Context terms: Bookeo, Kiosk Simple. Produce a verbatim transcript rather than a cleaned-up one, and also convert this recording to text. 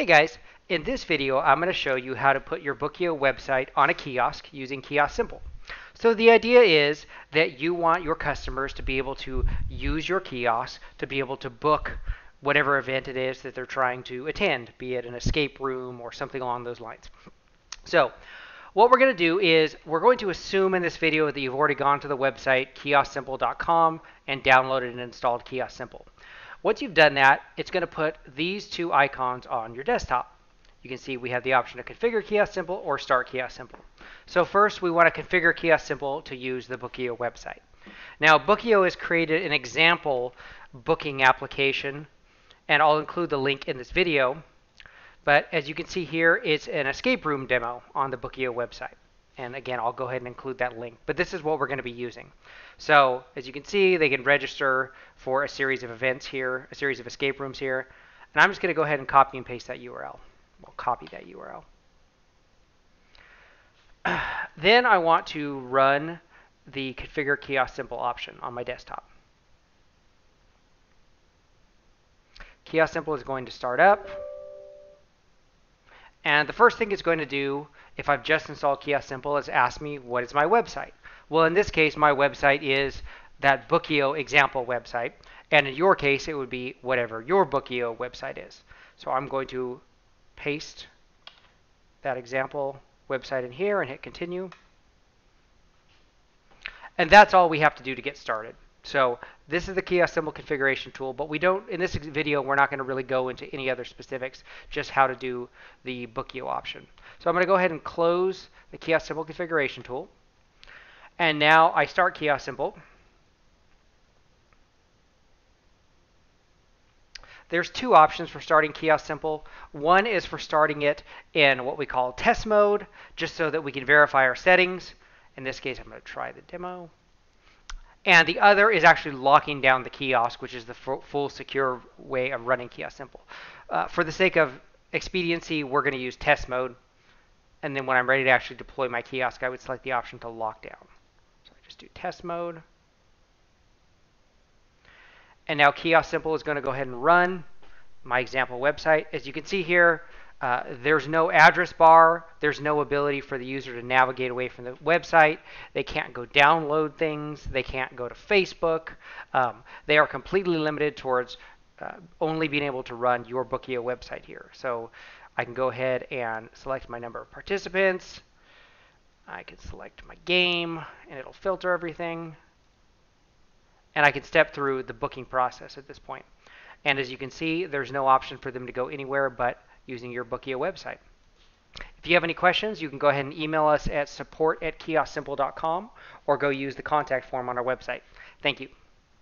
Hey guys, in this video I'm going to show you how to put your Bookeo website on a kiosk using Kiosk Simple. So the idea is that you want your customers to be able to use your kiosk to be able to book whatever event it is that they're trying to attend, be it an escape room or something along those lines. So what we're going to do is we're going to assume in this video that you've already gone to the website kiosk simple dot com and downloaded and installed Kiosk Simple. Once you've done that, it's going to put these two icons on your desktop. You can see we have the option to configure Kiosk Simple or start Kiosk Simple. So first we want to configure Kiosk Simple to use the Bookeo website. Now Bookeo has created an example booking application, and I'll include the link in this video. But as you can see here, it's an escape room demo on the Bookeo website. And again, I'll go ahead and include that link. But this is what we're going to be using. So as you can see, they can register for a series of events here, a series of escape rooms here. And I'm just going to go ahead and copy and paste that U R L. We'll copy that U R L. Then I want to run the Configure Kiosk Simple option on my desktop. Kiosk Simple is going to start up. And the first thing it's going to do, if I've just installed Kiosk Simple, is ask me, what is my website? Well, in this case, my website is that Bookeo example website. And in your case, it would be whatever your Bookeo website is. So I'm going to paste that example website in here and hit continue. And that's all we have to do to get started. So this is the Kiosk Simple configuration tool, but we don't, in this video, we're not going to really go into any other specifics, just how to do the Bookeo option. So I'm going to go ahead and close the Kiosk Simple configuration tool. And now I start Kiosk Simple. There's two options for starting Kiosk Simple. One is for starting it in what we call test mode, just so that we can verify our settings. In this case, I'm going to try the demo. And the other is actually locking down the kiosk, which is the full secure way of running Kiosk Simple. Uh, for the sake of expediency, we're going to use test mode. And then when I'm ready to actually deploy my kiosk, I would select the option to lock down. So I just do test mode. And now Kiosk Simple is going to go ahead and run my example website. As you can see here, Uh, there's no address bar. There's no ability for the user to navigate away from the website. They can't go download things. They can't go to Facebook. Um, they are completely limited towards uh, only being able to run your Bookeo website here. So I can go ahead and select my number of participants. I can select my game, and it'll filter everything. And I can step through the booking process at this point. And as you can see, there's no option for them to go anywhere but using your Bookeo website. If you have any questions, you can go ahead and email us at support at kiosk simple dot com or go use the contact form on our website. Thank you.